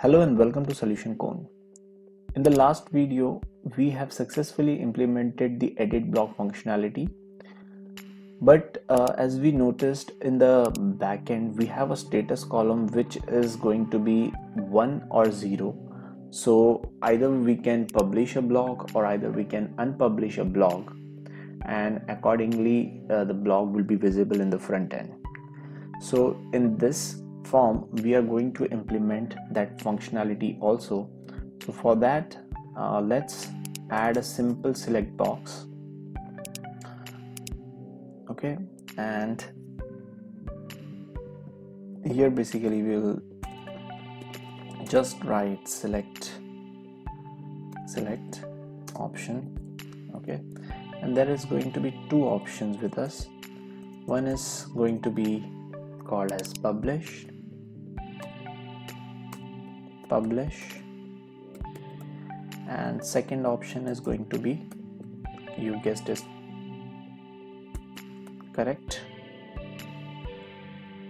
Hello and welcome to Solution Cone. In the last video, we have successfully implemented the edit block functionality. But as we noticed in the backend, we have a status column which is going to be 1 or 0. So either we can publish a block or either we can unpublish a block. And accordingly, the block will be visible in the front end. So in this form, we are going to implement that functionality also. So for that, let's add a simple select box. Okay, and here basically we'll just write select option. Okay, and there is going to be two options with us. One is going to be called as publish, and second option is going to be, you guessed it correct,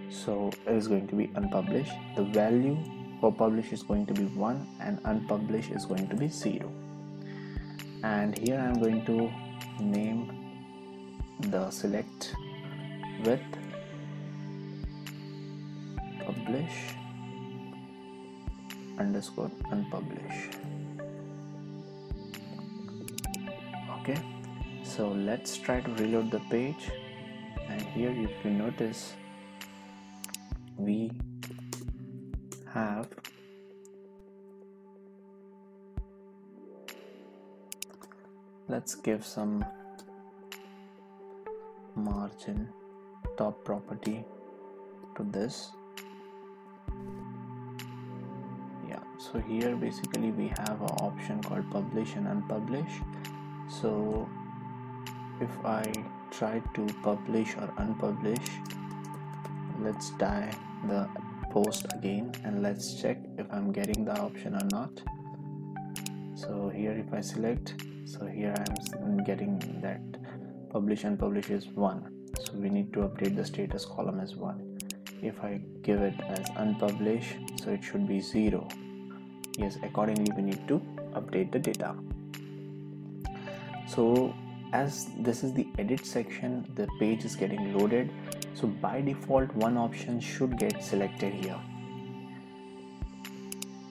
so it is going to be unpublish. The value for publish is going to be 1 and unpublish is going to be 0. And here I am going to name the select with publish underscore unpublish. Okay, so let's try to reload the page, and here if you notice we have let's give some margin top property to this. So here basically we have an option called publish and unpublish. So if I try to publish or unpublish, let's try the post again and let's check if I'm getting the option or not. So here if I select, so here I'm getting that publish and unpublish is 1. So we need to update the status column as 1. If I give it as unpublish, so it should be 0. Yes, accordingly we need to update the data. So as this is the edit section, the page is getting loaded, so by default one option should get selected here.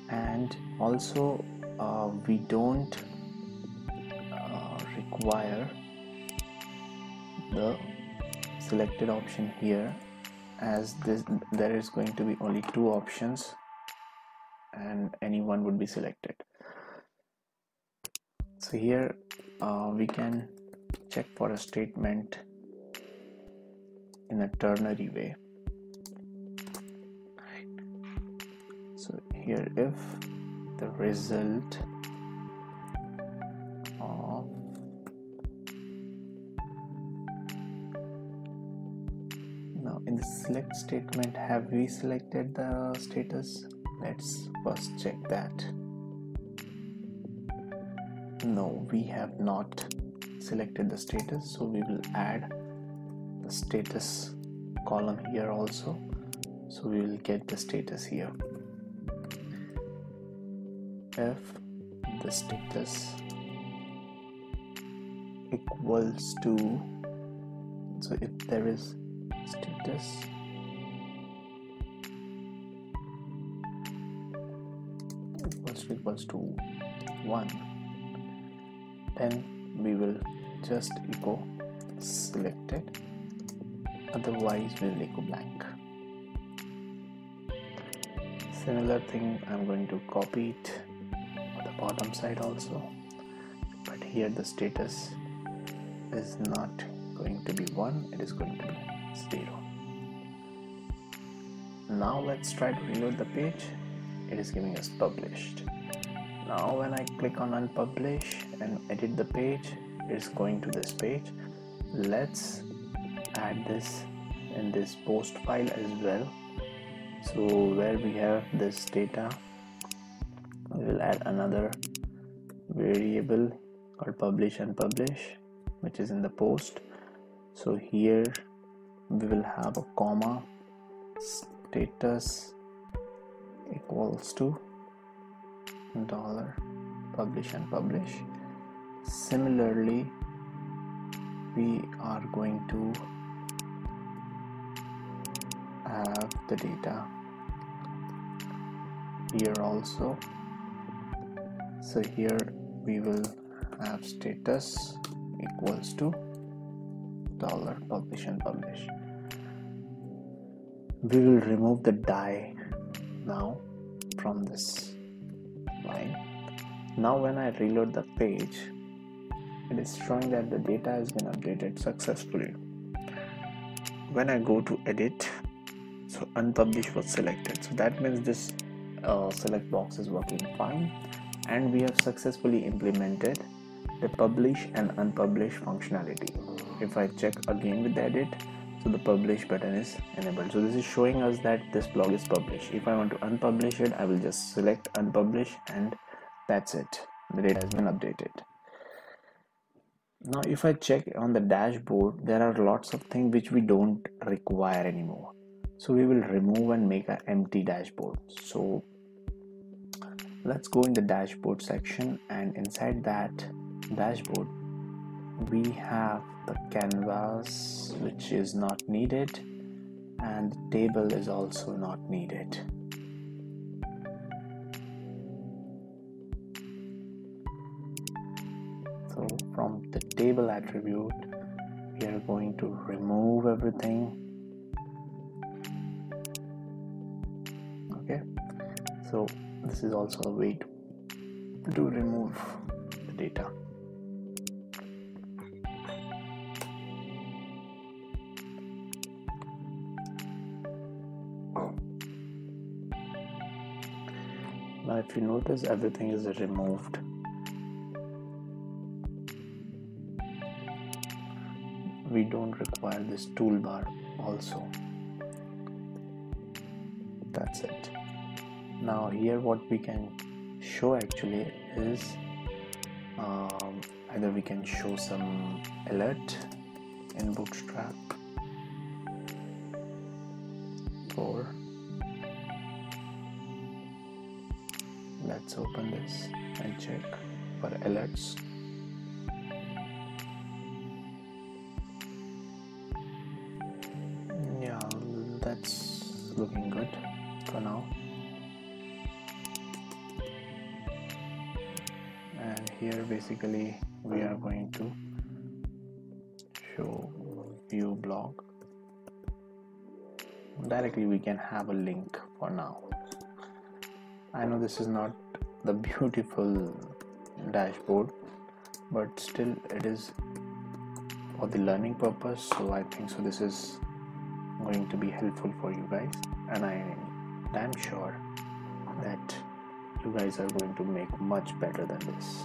And also we don't require the selected option here, as there is going to be only two options and anyone would be selected. So here we can check for a statement in a ternary way. Right. So here if the result of now in the select statement, have we selected the status? Let's first check that. No, we have not selected the status, so we will add the status column here also. So we will get the status here. If the status equals to, so if there is status equals to 1, then we will just echo selected, otherwise we will echo blank. Similar thing, I'm going to copy it on the bottom side also, but here the status is not going to be 1, it is going to be 0. Now let's try to reload the page. It is giving us published. Now when I click on unpublish and edit the page, it's going to this page. Let's add this in this post file as well. So where we have this data, we will add another variable called publish and publish, which is in the post. So here we will have a comma status equals to $dollar, publish and publish. Similarly, we are going to have the data here also. So here we will have status equals to $ publish and publish. We will remove the die now from this line. Now when I reload the page, it is showing that the data has been updated successfully. When I go to edit, so unpublish was selected, so that means this select box is working fine, and we have successfully implemented the publish and unpublish functionality. If I check again with the edit, so the publish button is enabled. So this is showing us that this blog is published. If I want to unpublish it, I will just select unpublish, and that's it. The data has been updated. Now if I check on the dashboard, there are lots of things which we don't require anymore. So we will remove and make an empty dashboard. So let's go in the dashboard section, and inside that dashboard we have the canvas, which is not needed, and the table is also not needed. So from the table attribute, we are going to remove everything. Okay, so this is also a way to remove the data. Now if you notice, everything is removed. We don't require this toolbar also. That's it. Now here what we can show actually is either we can show some alert in Bootstrap, or let's open this and check for alerts. Yeah, that's looking good for now. And here basically we are going to show view blog. Directly we can have a link for now. I know this is not the beautiful dashboard, but still it is for the learning purpose, so I think so this is going to be helpful for you guys, and I am damn sure that you guys are going to make much better than this.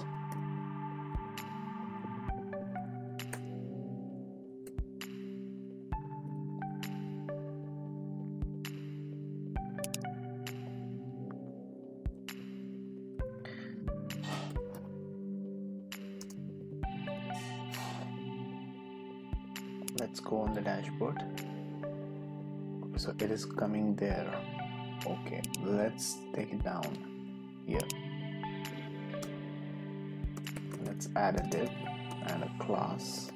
Let's go on the dashboard. So it is coming there. Okay, let's take it down here. Let's add a div and a class.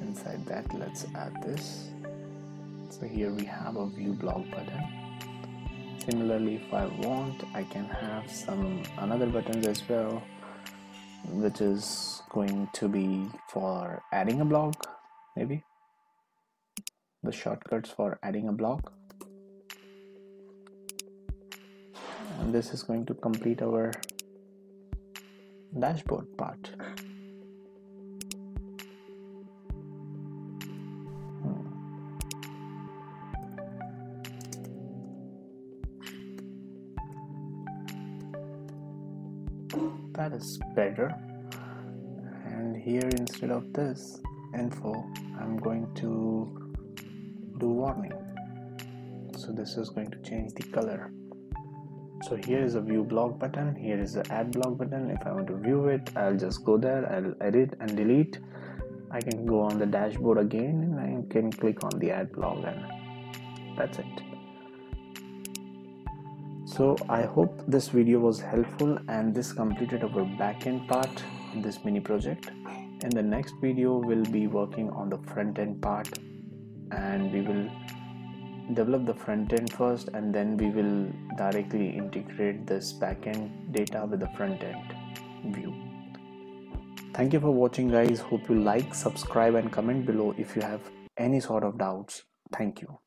Inside that, let's add this. So here we have a view blog button. Similarly, if I want, I can have some another buttons as well, which is going to be for adding a blog. Maybe the shortcuts for adding a block, and this is going to complete our dashboard part. That is better. And here, instead of this info, I'm going to do warning. So this is going to change the color. So here is a view blog button, here is the add blog button. If I want to view it, I'll just go there, I'll edit and delete. I can go on the dashboard again, and I can click on the add blog, and that's it. So I hope this video was helpful and this completed our back-end part in this mini project. In the next video we'll be working on the front-end part, and we will develop the front-end first and then we will directly integrate this back-end data with the front-end view. Thank you for watching, guys. Hope you like, subscribe and comment below if you have any sort of doubts. Thank you.